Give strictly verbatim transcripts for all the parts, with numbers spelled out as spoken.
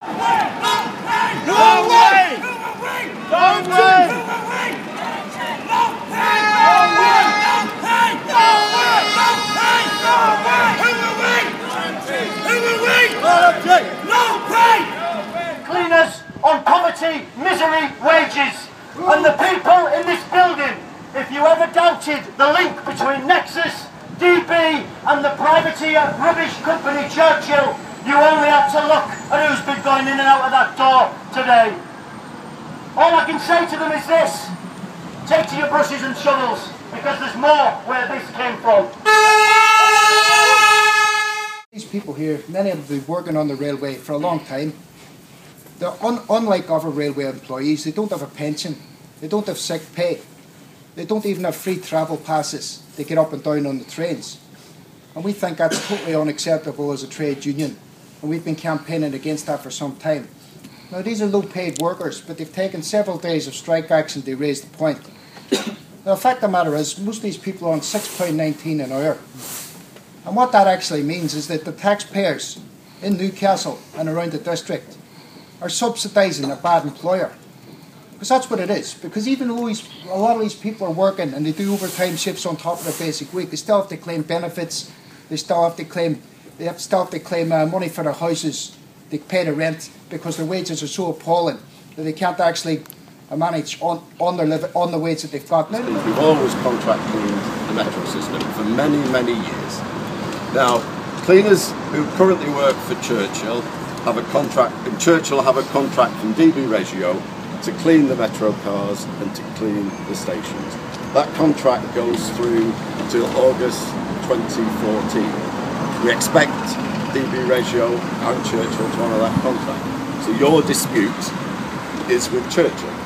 Cleaners on poverty, misery, wages, and the people in this building. If you ever doubted the link between Nexus, D B and the privateer rubbish company Churchill, you only had to look at who's been going in and out of that door today. All I can say to them is this: take to your brushes and shovels, because there's more where this came from. These people here, many of them have been working on the railway for a long time. They're un unlike other railway employees. They don't have a pension, they don't have sick pay, they don't even have free travel passes to get up and down on the trains. And we think that's totally unacceptable as a trade union, and we've been campaigning against that for some time. Now, these are low-paid workers, but they've taken several days of strike action to raise the point. Now, the fact of the matter is, most of these people are on six pounds nineteen an hour. And what that actually means is that the taxpayers in Newcastle and around the district are subsidising a bad employer. Because that's what it is. Because even though these, a lot of these people are working and they do overtime shifts on top of their basic week, they still have to claim benefits, they still have to claim, they have, still have to claim uh, money for their houses, they pay the rent, because their wages are so appalling that they can't actually manage on, on, their live, on the wage that they've got. Now, we've always contracted the metro system for many, many years. Now, cleaners who currently work for Churchill have a contract, and Churchill have a contract from D B Regio to clean the metro cars and to clean the stations. That contract goes through until August twenty fourteen. We expect D B Regio and Churchill to honour that contract. So your dispute is with Churchill.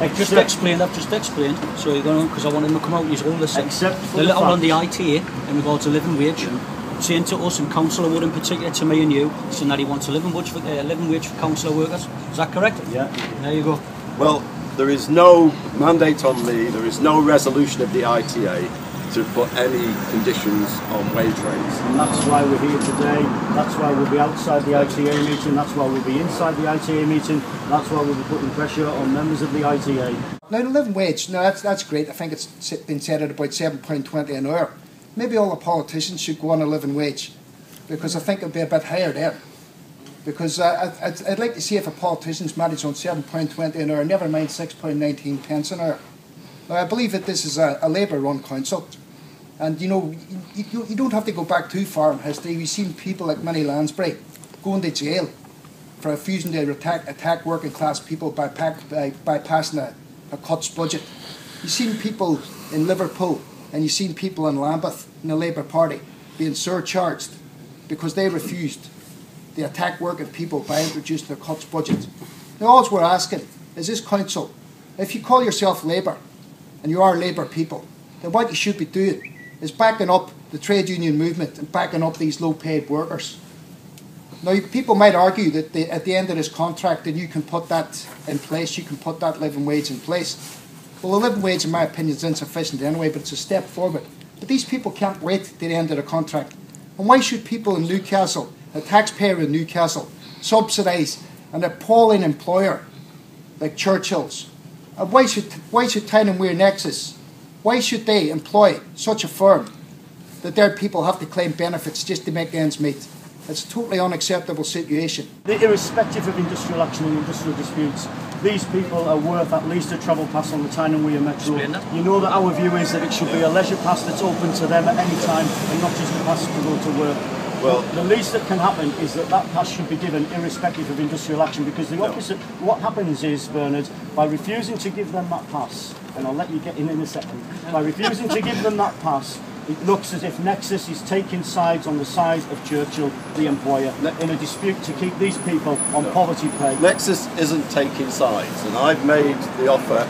I've just explained, I've just explained, so you're going to, because I want him to come out and use all this. Except for the little on the I T A in regards to living wage, and saying to us and Councillor Wood in particular, to me and you, saying that he wants a living wage for, uh, living wage for councillor workers. Is that correct? Yeah. There you go. Well, there is no mandate on me, there is no resolution of the I T A to put any conditions on wage rates. And that's why we're here today, that's why we'll be outside the I T A meeting, that's why we'll be inside the I T A meeting, that's why we'll be putting pressure on members of the I T A. Now, the living wage, now that's, that's great, I think it's been said at about seven pounds twenty an hour. Maybe all the politicians should go on a living wage, because I think it'll be a bit higher there. Because uh, I'd, I'd like to see if a politician's managed on seven pounds twenty an hour, never mind six pounds nineteen pence an hour. Now, I believe that this is a, a Labour-run council. And, you know, you, you don't have to go back too far in history. We've seen people like Minnie Lansbury going to jail for refusing to attack, attack working class people by, pack, by, by passing a, a cuts budget. You've seen people in Liverpool and you've seen people in Lambeth in the Labour Party being surcharged because they refused to attack working people by introducing their cuts budget. Now, all we're asking is this council, if you call yourself Labour and you are Labour people, then what you should be doing is backing up the trade union movement and backing up these low-paid workers. Now, people might argue that they, at the end of this contract, that you can put that in place, you can put that living wage in place. Well, the living wage, in my opinion, is insufficient anyway, but it's a step forward. But these people can't wait to the end of the contract. And why should people in Newcastle, a taxpayer in Newcastle, subsidise an appalling employer like Churchill's? And why should, why should Tyne and Wear Nexus, why should they employ such a firm that their people have to claim benefits just to make ends meet? It's a totally unacceptable situation. Irrespective of industrial action and industrial disputes, these people are worth at least a travel pass on the Tyne and Wear Metro. You know that our view is that it should be a leisure pass that's open to them at any time and not just a pass to go to work. Well, the least that can happen is that that pass should be given irrespective of industrial action, because the opposite, what happens is, Bernard, by refusing to give them that pass, and I'll let you get in in a second, by refusing to give them that pass, it looks as if Nexus is taking sides on the side of Churchill, the employer, in a dispute to keep these people on no. poverty pay. Nexus isn't taking sides, and I've made the offer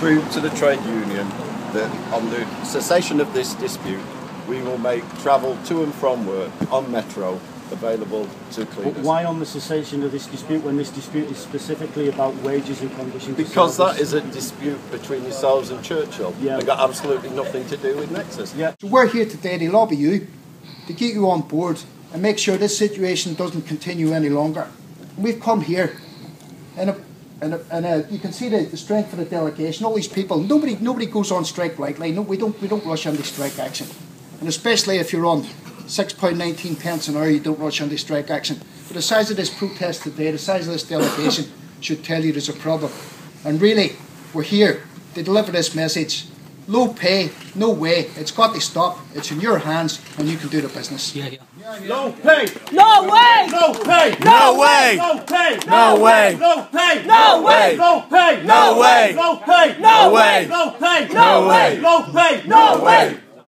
through to the trade union that on the cessation of this dispute, we will make travel to and from work on Metro available to cleaners. But why on the cessation of this dispute when this dispute is specifically about wages and conditions? Because that is a dispute between yourselves and Churchill. Yeah. They've got absolutely nothing to do with Nexus. Yeah. So we're here today to lobby you, to get you on board and make sure this situation doesn't continue any longer. we've come here, and a, and a, and a, you can see the, the strength of the delegation. All these people, nobody nobody goes on strike lightly. No, we don't we don't rush into strike action, and especially if you're on six pounds nineteen pence an hour, you don't rush into strike action. But the size of this protest today, the size of this delegation, should tell you there's a problem. And really, we're here to deliver this message. Low pay, no way. It's got to stop. It's in your hands, and you can do the business. Yeah, yeah. Yeah, yeah. Low pay. No way. No pay. No way. No pay. No way. No pay. No way. No pay. No way. No pay. No way. No pay. No way. No pay. No way.